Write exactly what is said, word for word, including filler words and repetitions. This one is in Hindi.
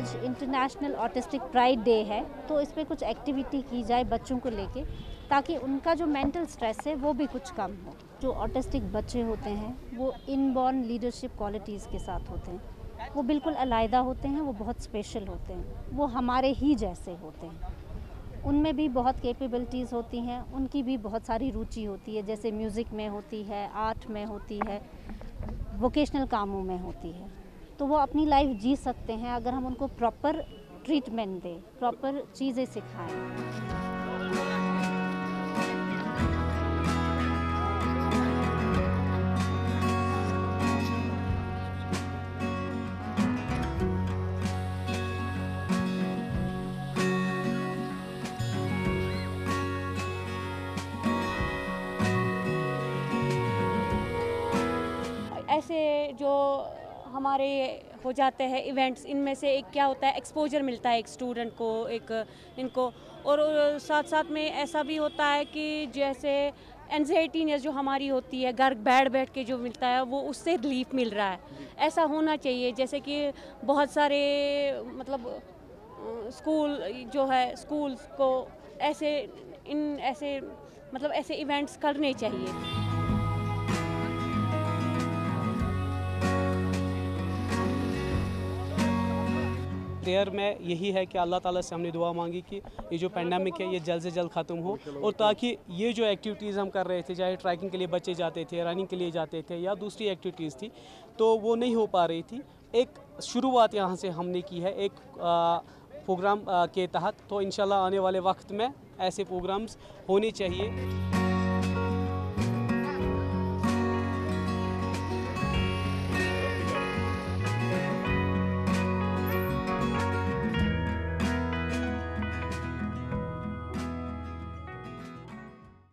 आज इंटरनेशनल ऑटिस्टिक प्राइड डे है, तो इस पर कुछ एक्टिविटी की जाए बच्चों को लेके, ताकि उनका जो मेंटल स्ट्रेस है वो भी कुछ कम हो। जो ऑटिस्टिक बच्चे होते हैं वो इनबॉर्न लीडरशिप क्वालिटीज़ के साथ होते हैं, वो बिल्कुल अलग होते हैं, वो बहुत स्पेशल होते हैं, वो हमारे ही जैसे होते हैं। उनमें भी बहुत कैपेबिलिटीज़ होती हैं, उनकी भी बहुत सारी रुचि होती है, जैसे म्यूज़िक में होती है, आर्ट में होती है, वोकेशनल कामों में होती है। तो वो अपनी लाइफ जी सकते हैं अगर हम उनको प्रॉपर ट्रीटमेंट दें, प्रॉपर चीज़ें सिखाएं। ऐसे जो हमारे हो जाते हैं इवेंट्स, इनमें से एक क्या होता है, एक्सपोजर मिलता है एक स्टूडेंट को, एक इनको। और साथ साथ में ऐसा भी होता है कि जैसे एंग्जाइटीनेस जो हमारी होती है घर बैठ बैठ के जो मिलता है, वो उससे रिलीफ मिल रहा है। ऐसा होना चाहिए, जैसे कि बहुत सारे मतलब स्कूल जो है, स्कूल को ऐसे इन ऐसे मतलब ऐसे इवेंट्स करने चाहिए। प्रेयर में यही है कि अल्लाह ताला से हमने दुआ मांगी कि ये जो पैंडमिक है ये जल्द से जल्द ख़त्म हो, और ताकि ये जो एक्टिविटीज़ हम कर रहे थे, चाहे ट्रैकिंग के लिए बच्चे जाते थे, रनिंग के लिए जाते थे या दूसरी एक्टिविटीज़ थी, तो वो नहीं हो पा रही थी। एक शुरुआत यहाँ से हमने की है एक प्रोग्राम के तहत, तो इंशाल्लाह आने वाले वक्त में ऐसे प्रोग्राम्स होने चाहिए।